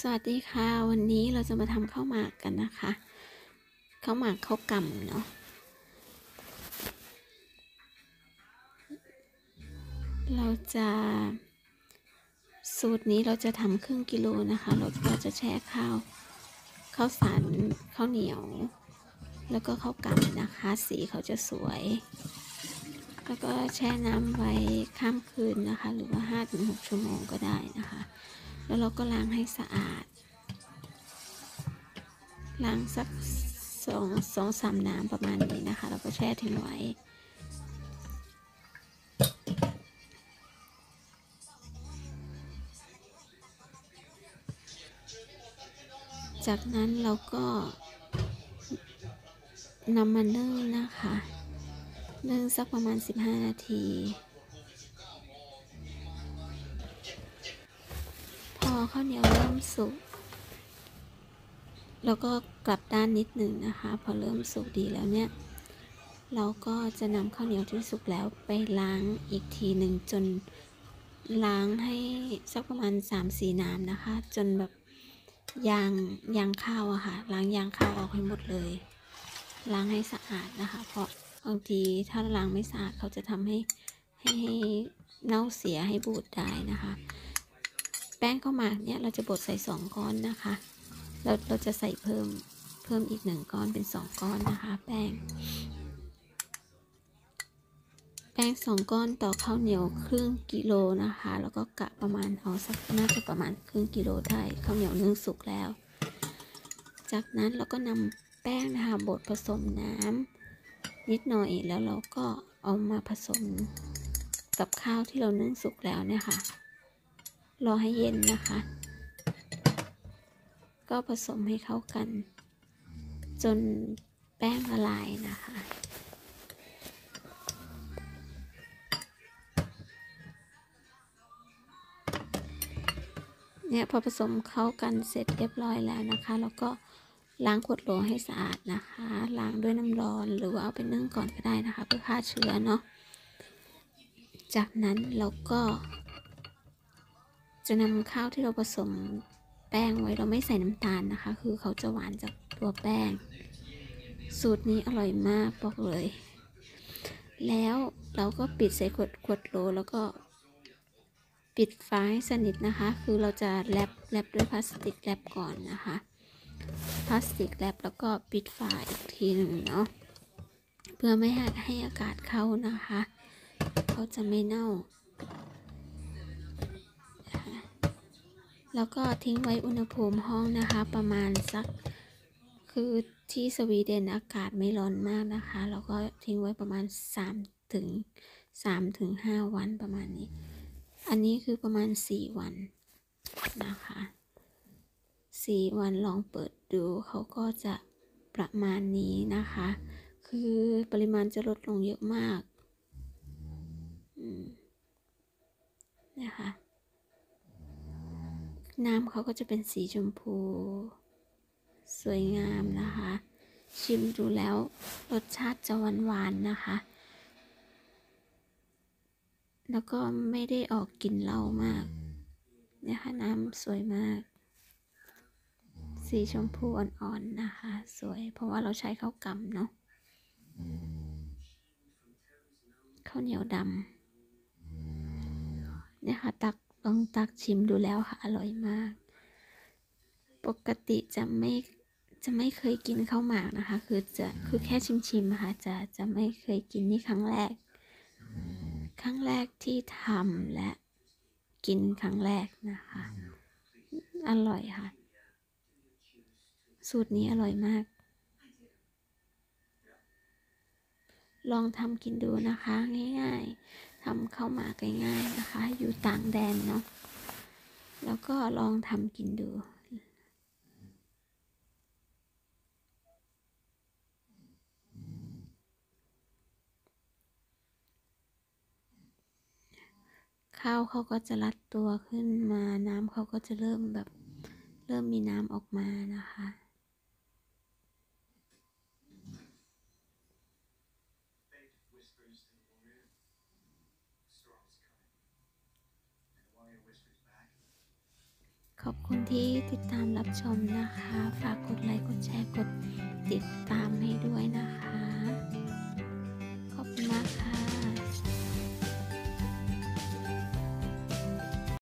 สวัสดีค่ะวันนี้เราจะมาทำข้าวหมากกันนะคะข้าวหมากข้าวกล่ำเนาะเราจะสูตรนี้เราจะทำ1/2 กิโลนะคะเราก็จะแช่ข้าวสารข้าวเหนียวแล้วก็ข้าวกล่ำนะคะสีเขาจะสวยแล้วก็แช่น้ำไว้ข้ามคืนนะคะหรือว่า 5-6 ชั่วโมงก็ได้นะคะแล้วเราก็ล้างให้สะอาดล้างสัก 2-3 น้ำประมาณนี้นะคะแล้วก็แช่ทิ้งไว้จากนั้นเราก็นำมานึ่งนะคะนึ่งสักประมาณ15นาทีพอข้าวเหนียวเริ่มสุกแล้วก็กลับด้านนิดหนึ่งนะคะพอเริ่มสุกดีแล้วเนี่ยเราก็จะนำข้าวเหนียวที่สุกแล้วไปล้างอีกทีหนึ่งจนล้างให้สักประมาณ 3-4 น้ำนะคะจนแบบยางข้าวอะค่ะล้างยางข้าวออกให้หมดเลยล้างให้สะอาดนะคะเพราะบางทีถ้าล้างไม่สะอาดเขาจะทำให้เน่าเสียให้บูดได้นะคะแป้งข้าวหมากเนี่ยเราจะบดใส่2ก้อนนะคะเราจะใส่เพิ่มอีก1ก้อนเป็น2ก้อนนะคะแป้ง2ก้อนต่อข้าวเหนียว1/2 กิโลนะคะแล้วก็กะประมาณเอาสักน่าจะประมาณ1/2 กิโลได้ข้าวเหนียวนึ่งสุกแล้วจากนั้นเราก็นำแป้งนะคะบดผสมน้ำนิดหน่อยแล้วเราก็เอามาผสมกับข้าวที่เรานึ่งสุกแล้วเนี่ยค่ะรอให้เย็นนะคะก็ผสมให้เข้ากันจนแป้งละลายนะคะเนี่ยพอผสมเข้ากันเสร็จเรียบร้อยแล้วนะคะแล้วก็ล้างขวดโหลให้สะอาดนะคะล้างด้วยน้ำร้อนหรือว่าเอาไปนึ่งก่อนก็ได้นะคะเพื่อฆ่าเชื้อเนาะจากนั้นเราก็จะนำข้าวที่เราผสมแป้งไว้เราไม่ใส่น้ำตาลนะคะคือเขาจะหวานจากตัวแป้งสูตรนี้อร่อยมากบอกเลยแล้วเราก็ปิดใส่ขวดโหลแล้วก็ปิดฝาให้สนิทนะคะคือเราจะแรปด้วยพลาสติกแรปก่อนนะคะพลาสติกแรปแล้วก็ปิดฝาอีกทีหนึ่งเนาะเพื่อไม่ให้อากาศเข้านะคะเขาจะไม่เน่าแล้วก็ทิ้งไว้อุณหภูมิห้องนะคะประมาณสักคือที่สวีเดนอากาศไม่ร้อนมากนะคะแล้วก็ทิ้งไว้ประมาณ3-5 วันประมาณนี้อันนี้คือประมาณ4วันนะคะ4วันลองเปิดดูเขาก็จะประมาณนี้นะคะคือปริมาณจะลดลงเยอะมากนะคะน้ำเขาก็จะเป็นสีชมพูสวยงามนะคะชิมดูแล้วรสชาติจะหวานๆนะคะแล้วก็ไม่ได้ออกกลิ่นเหล้ามากนะคะน้ำสวยมากสีชมพูอ่อนๆนะคะสวยเพราะว่าเราใช้ข้าวกล่ำเนาะข้าวเหนียวดำนะคะลองตักชิมดูแล้วค่ะอร่อยมากปกติจะไม่เคยกินข้าวหมากนะคะคือแค่ชิมค่ะจะไม่เคยกินนี่ครั้งแรกที่ทำและกินครั้งแรกนะคะอร่อยค่ะสูตรนี้อร่อยมากลองทำกินดูนะคะง่ายๆทำข้าวหมากง่ายๆนะคะอยู่ต่างแดนเนาะแล้วก็ลองทำกินดูข้าวเขาก็จะรัดตัวขึ้นมาน้ำเขาก็จะเริ่มมีน้ำออกมานะคะ ขอบคุณที่ติดตามรับชมนะคะฝากกดไลค์กดแชร์กดติดตามให้ด้วยนะคะ